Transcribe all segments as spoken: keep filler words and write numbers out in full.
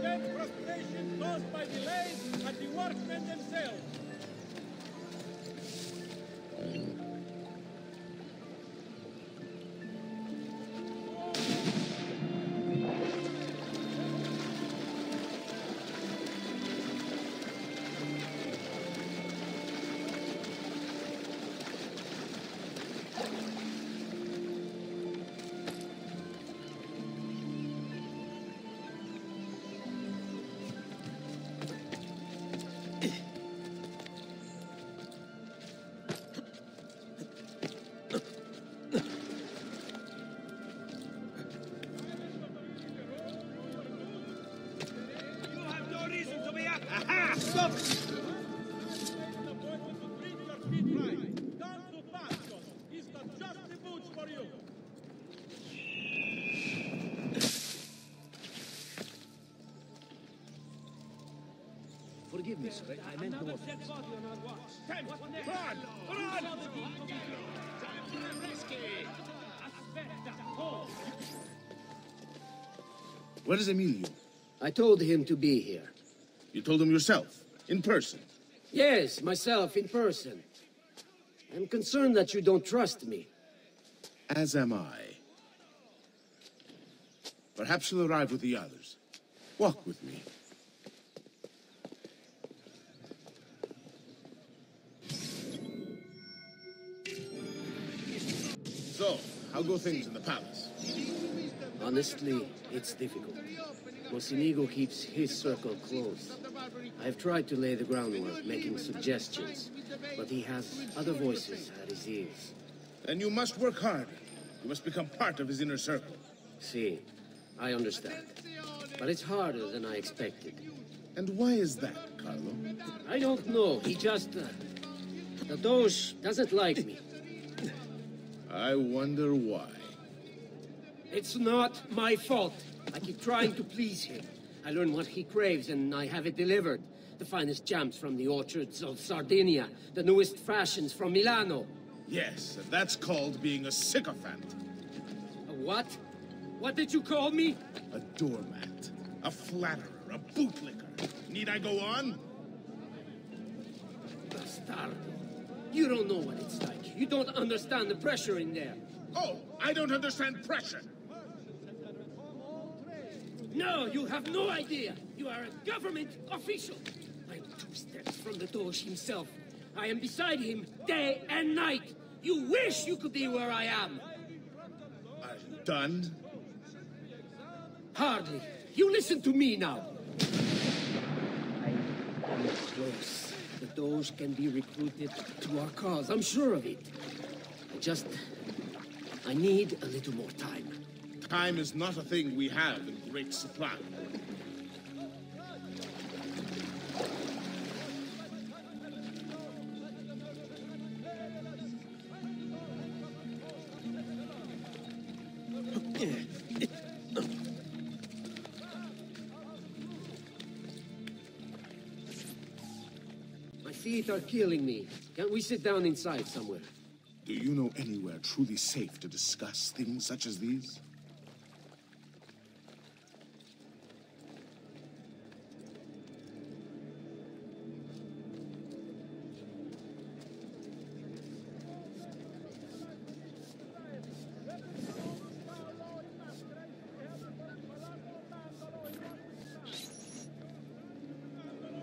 prevent frustration caused by delays at the workmen themselves. Forgive me, sir. I meant no offense. Time! Run! Run! Time for the rescue! Where is Emilio? I told him to be here. You told him yourself? In person? Yes, myself, in person. I'm concerned that you don't trust me. As am I. Perhaps you'll arrive with the others. Walk with me. So, how go things in the palace? Honestly, it's difficult. Mocenigo keeps his circle closed. I've tried to lay the groundwork, making suggestions, but he has other voices at his ears. Then you must work hard. You must become part of his inner circle. See, I understand. But it's harder than I expected. And why is that, Carlo? I don't know. He just... Uh, the Doge doesn't like me. I wonder why. It's not my fault. I keep trying to please him. I learn what he craves and I have it delivered. The finest jams from the orchards of Sardinia, the newest fashions from Milano. Yes, and that's called being a sycophant. A what? What did you call me? A doormat, a flatterer, a bootlicker. Need I go on? Bastardo. You don't know what it's like. You don't understand the pressure in there. Oh, I don't understand pressure. No, you have no idea. You are a government official. I am two steps from the Doge himself. I am beside him day and night. You wish you could be where I am. Are you done? Hardly. You listen to me now. I'm close. The Doge can be recruited to our cause, I'm sure of it. I just... I need a little more time. Time is not a thing we have in great supply. Are killing me. Can't we sit down inside somewhere? Do you know anywhere truly safe to discuss things such as these?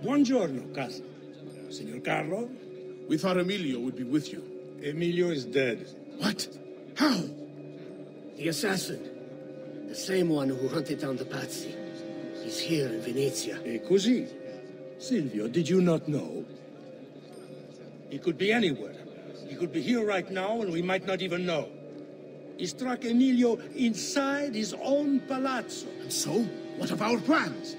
Buongiorno, casa. Signor Carlo? We thought Emilio would be with you. Emilio is dead. What? How? The assassin. The same one who hunted down the Pazzi. He's here in Venezia. E così. Silvio, did you not know? He could be anywhere. He could be here right now and we might not even know. He struck Emilio inside his own palazzo. And so? What of our plans?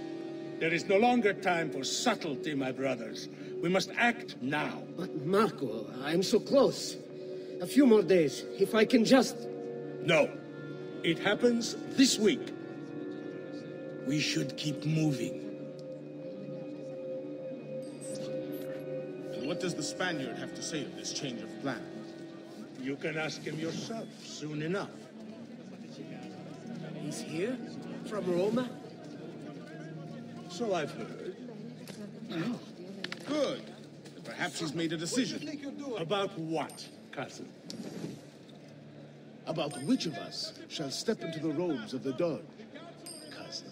There is no longer time for subtlety, my brothers. We must act now. But Marco, I'm so close. A few more days, if I can just... No. It happens this week. We should keep moving. And what does the Spaniard have to say of this change of plan? You can ask him yourself soon enough. He's here? From Roma? So I've heard. Mm-hmm. Good. Perhaps he's made a decision. What do you think you're doing? About what, cousin? About which of us shall step into the robes of the Don, cousin?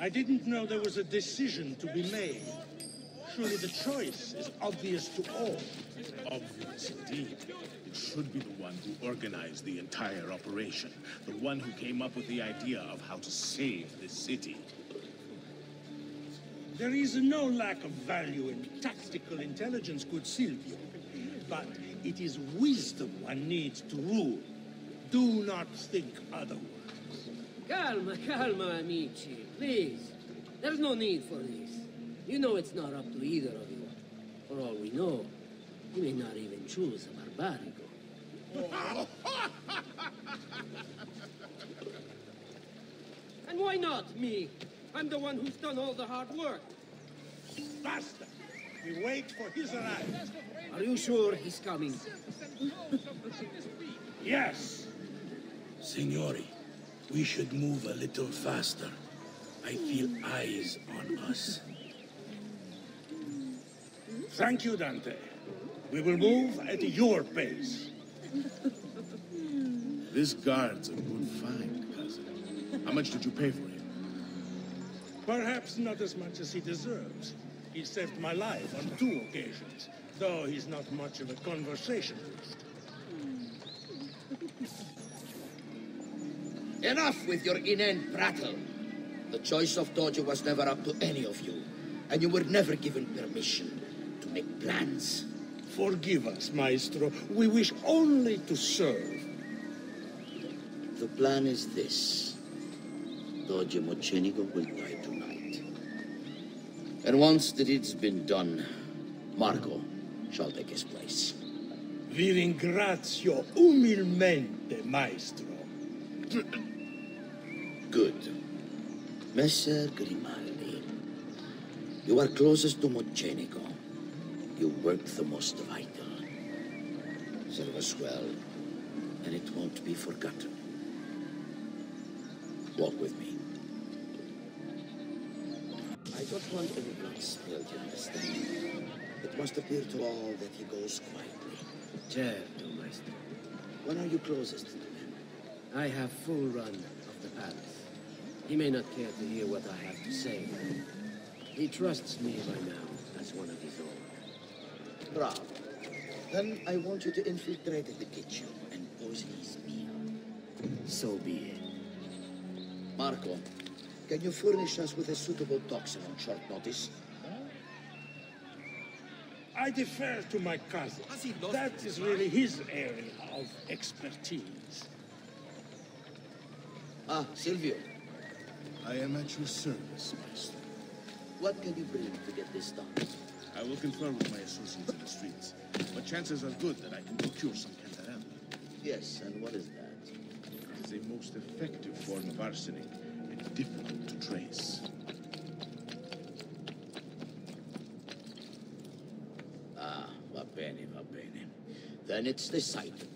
I didn't know there was a decision to be made. Surely the choice is obvious to all. Obvious indeed. It should be the one who organized the entire operation. The one who came up with the idea of how to save this city. There is no lack of value in tactical intelligence, good Silvio. But it is wisdom one needs to rule. Do not think otherwise. Calma, calma, amici. Please. There's no need for this. You know it's not up to either of you. For all we know, you may not even choose a Barbarigo. And why not me? I'm the one who's done all the hard work. Bastard! We wait for his arrival. Are you sure he's coming? Yes! Signori, we should move a little faster. I feel eyes on us. Thank you, Dante. We will move at your pace. This guard's a good find, cousin. How much did you pay for him? Perhaps not as much as he deserves. He saved my life on two occasions, though he's not much of a conversationalist. Enough with your inane prattle. The choice of Tojo was never up to any of you, and you were never given permission to make plans. Forgive us, Maestro. We wish only to serve. The plan is this. Doge Mocenigo will die tonight. And once the deed's been done, Marco shall take his place. Vi ringrazio umilmente, Maestro. Good. Messer Grimaldi, you are closest to Mocenigo. You work the most vital. Serve us well, and it won't be forgotten. Walk with me. I don't want everyone spilled, you understand? It must appear to all that he goes quietly. Certo, Maestro. When are you closest to him? I have full run of the palace. He may not care to hear what I have to say. He trusts me by now as one of his own. Bravo. Then I want you to infiltrate the kitchen and poison his meal. So be it. Marco, can you furnish us with a suitable toxin on short notice? I defer to my cousin. That is really his area of expertise. Ah, Silvio. I am at your service, Maestro. What can you bring to get this done? I will confer with my associates in the streets, but chances are good that I can procure some cantarella. Yes, and what is that? It is a most effective form of arsenic, and difficult to trace. Ah, va bene, va bene. Then it's decided.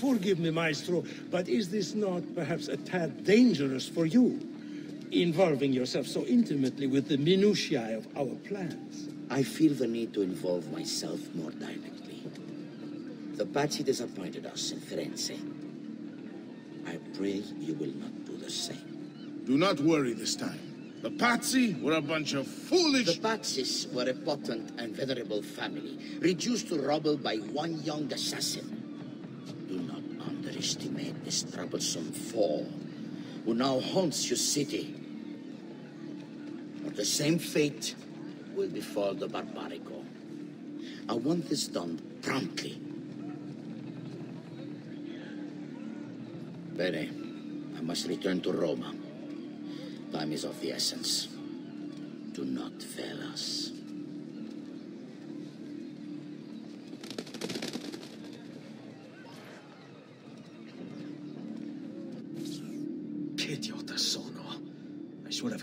Forgive me, Maestro, but is this not perhaps a tad dangerous for you, involving yourself so intimately with the minutiae of our plans? I feel the need to involve myself more directly. The Pazzi disappointed us in Firenze. I pray you will not do the same. Do not worry this time. The Pazzi were a bunch of foolish... The Pazzis were a potent and venerable family, reduced to rubble by one young assassin. managed to make this troublesome foe who now haunts your city. But the same fate will befall the Barbarigo. I want this done promptly. Bene, I must return to Roma. Time is of the essence. Do not fail us.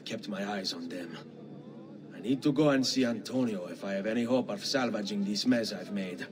Kept my eyes on them. I need to go and see Antonio if I have any hope of salvaging this mess I've made.